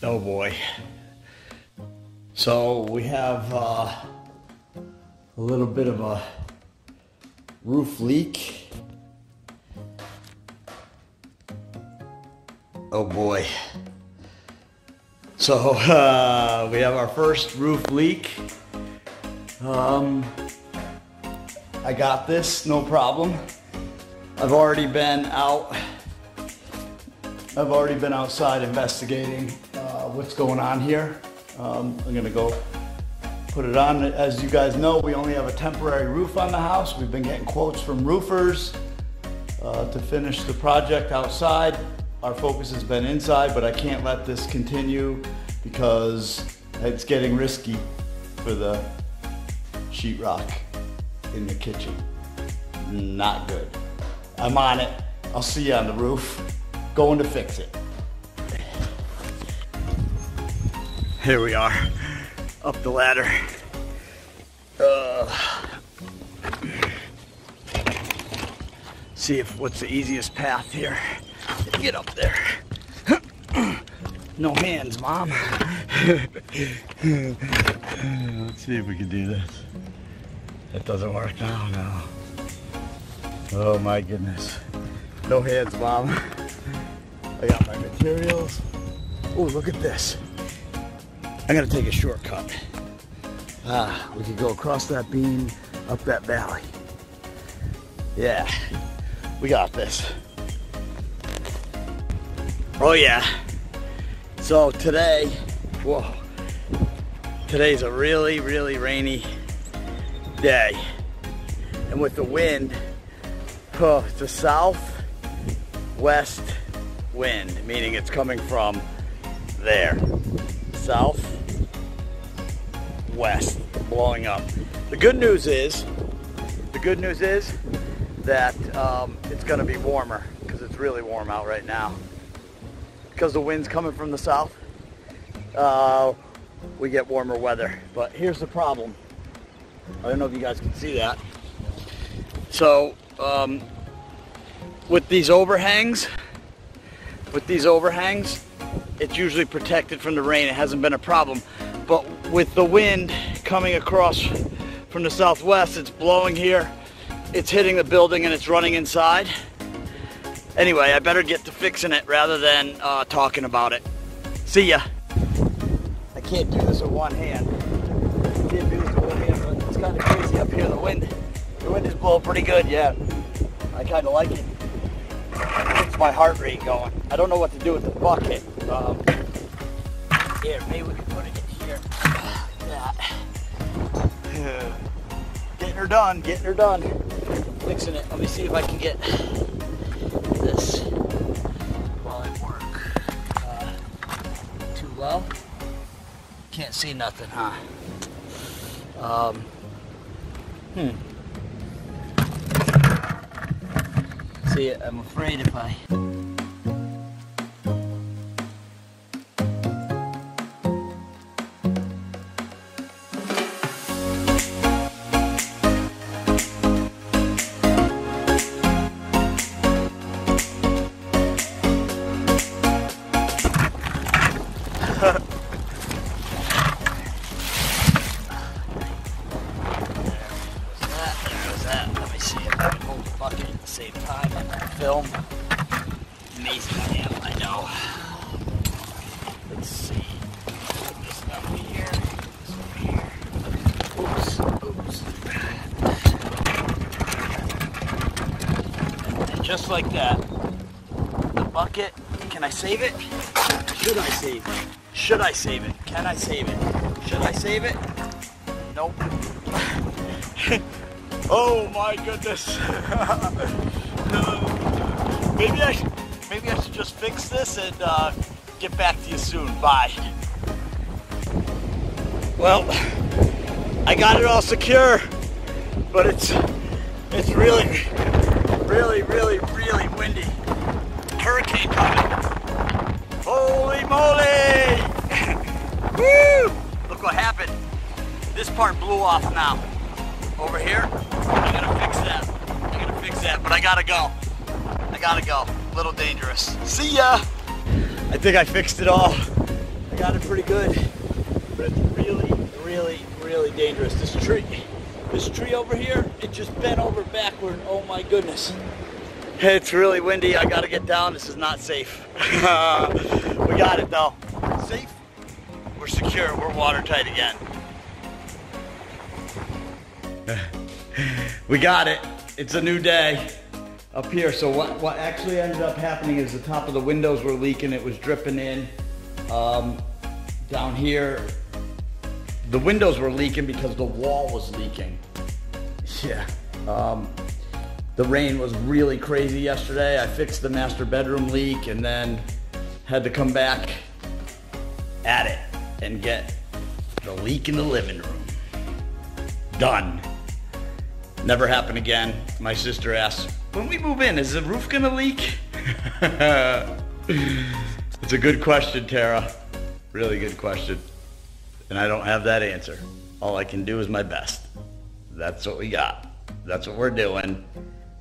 Oh boy. So we have a little bit of a roof leak. Oh boy. So we have our first roof leak. I got this, no problem. I've already been outside investigating what's going on here. I'm gonna go put it on. As you guys know, we only have a temporary roof on the house. We've been getting quotes from roofers to finish the project outside. Our focus has been inside, but I can't let this continue because it's getting risky for the sheetrock in the kitchen. Not good. I'm on it. I'll see you on the roof. Going to fix it. Here we are, up the ladder. See if what's the easiest path here to get up there. No hands, Mom. Let's see if we can do this. That doesn't work now, no. Oh my goodness. No hands, Mom. I got my materials. Oh, look at this. I'm gonna take a shortcut. We could go across that beam, up that valley. Yeah, we got this. Oh yeah. So today, whoa. Today's a really, really rainy day. And with the wind, oh, it's a southwest wind, meaning it's coming from there. South. West, blowing up. The good news is that it's going to be warmer because it's really warm out right now. Because the wind's coming from the south, we get warmer weather. But here's the problem. I don't know if you guys can see that. So with these overhangs, it's usually protected from the rain. It hasn't been a problem. But with the wind coming across from the southwest, it's blowing here, it's hitting the building, and it's running inside. Anyway, I better get to fixing it rather than talking about it. See ya. I can't do this with one hand. But it's kind of crazy up here. The wind is blowing pretty good, yeah. I kind of like it. It gets my heart rate going. I don't know what to do with the bucket. Here, maybe we can put it in. Getting her done. Fixing it. Let me see if I can get this while I work. Too low. Can't see nothing, huh? See, I'm afraid if I... Save time and film. Amazing damn, I know. Let's see. Put this over here. This over here. Oops. And just like that. The bucket. Can I save it? Should I save it? Should I save it? Can I save it? Should I save it? Nope. Oh my goodness. No. Maybe I should just fix this and get back to you soon. Bye. Well, I got it all secure, but it's really, really, really, really windy. Hurricane coming. Holy moly! Woo! Look what happened. This part blew off now. Over here. I gotta fix that, but I gotta go. A little dangerous. See ya! I think I fixed it all. I got it pretty good, but it's really dangerous. This tree over here, it just bent over backward. Oh my goodness. It's really windy. I gotta get down. This is not safe. We got it though. Safe. We're secure. We're watertight again. We got it. It's a new day up here. So what actually ended up happening is the top of the windows were leaking. It was dripping in. Down here, the windows were leaking because the wall was leaking. Yeah. The rain was really crazy yesterday. I fixed the master bedroom leak and then had to come back at it and get the leak in the living room done. Never happened again. My sister asked, when we move in, is the roof gonna leak? It's a good question, Tara. Really good question. And I don't have that answer. All I can do is my best. That's what we got. That's what we're doing.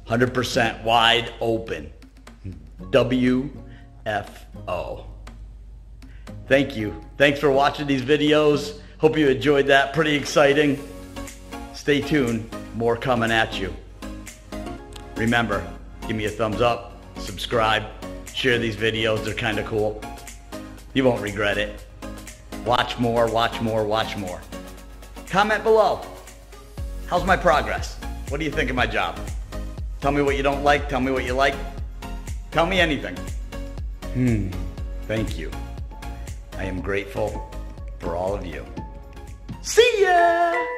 100% wide open. WFO. Thank you. Thanks for watching these videos. Hope you enjoyed that. Pretty exciting. Stay tuned. More coming at you. Remember, give me a thumbs up, subscribe, share these videos. They're kind of cool. You won't regret it. Watch more, watch more, watch more. Comment below. How's my progress? What do you think of my job? Tell me what you don't like. Tell me what you like. Tell me anything. Thank you. I am grateful for all of you. See ya!